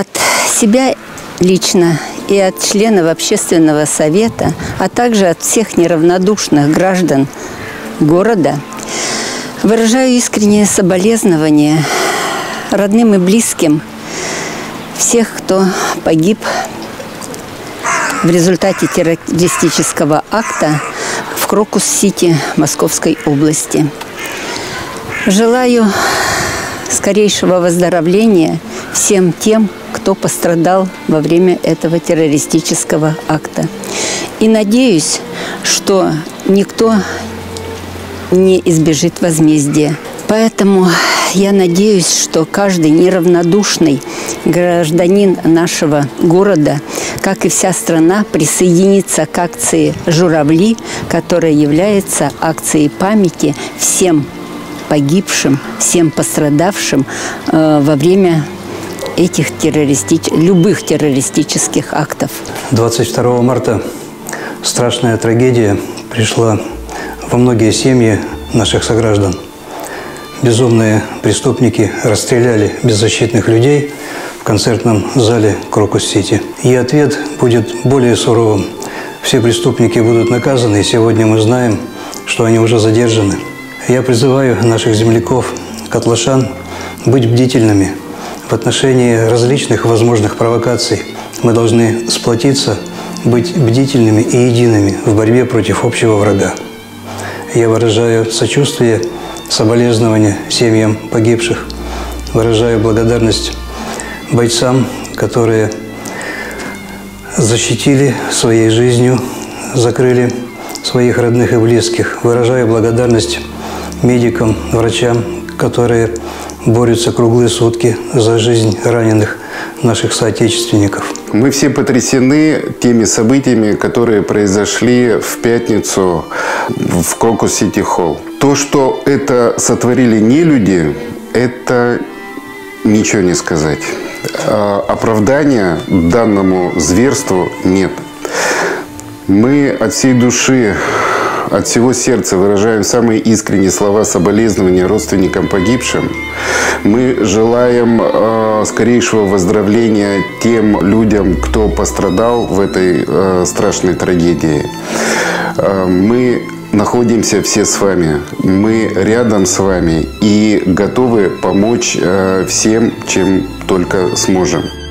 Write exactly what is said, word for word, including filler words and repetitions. От себя лично и от членов общественного совета, а также от всех неравнодушных граждан города выражаю искреннее соболезнование родным и близким всех, кто погиб в результате террористического акта в Крокус-Сити Московской области. Желаю скорейшего выздоровления всем тем, кто пострадал во время этого террористического акта. И надеюсь, что никто не избежит возмездия. Поэтому я надеюсь, что каждый неравнодушный гражданин нашего города, как и вся страна, присоединится к акции «Журавли», которая является акцией памяти всем погибшим, всем пострадавшим э, во время этих террористич... любых террористических актов. двадцать второго марта страшная трагедия пришла во многие семьи наших сограждан. Безумные преступники расстреляли беззащитных людей в концертном зале Крокус-Сити. И ответ будет более суровым. Все преступники будут наказаны, и сегодня мы знаем, что они уже задержаны. Я призываю наших земляков, котлашан, быть бдительными в отношении различных возможных провокаций. Мы должны сплотиться, быть бдительными и едиными в борьбе против общего врага. Я выражаю сочувствие, соболезнования семьям погибших. Выражаю благодарность бойцам, которые защитили своей жизнью, закрыли своих родных и близких. Выражаю благодарность медикам, врачам, которые борются круглые сутки за жизнь раненых наших соотечественников. Мы все потрясены теми событиями, которые произошли в пятницу в Крокус-Сити-Холл. То, что это сотворили нелюди, это ничего не сказать. Оправдания данному зверству нет. Мы от всей души, от всего сердца выражаем самые искренние слова соболезнования родственникам погибшим. Мы желаем э, скорейшего выздоровления тем людям, кто пострадал в этой э, страшной трагедии. Э, мы находимся все с вами, мы рядом с вами и готовы помочь э, всем, чем только сможем.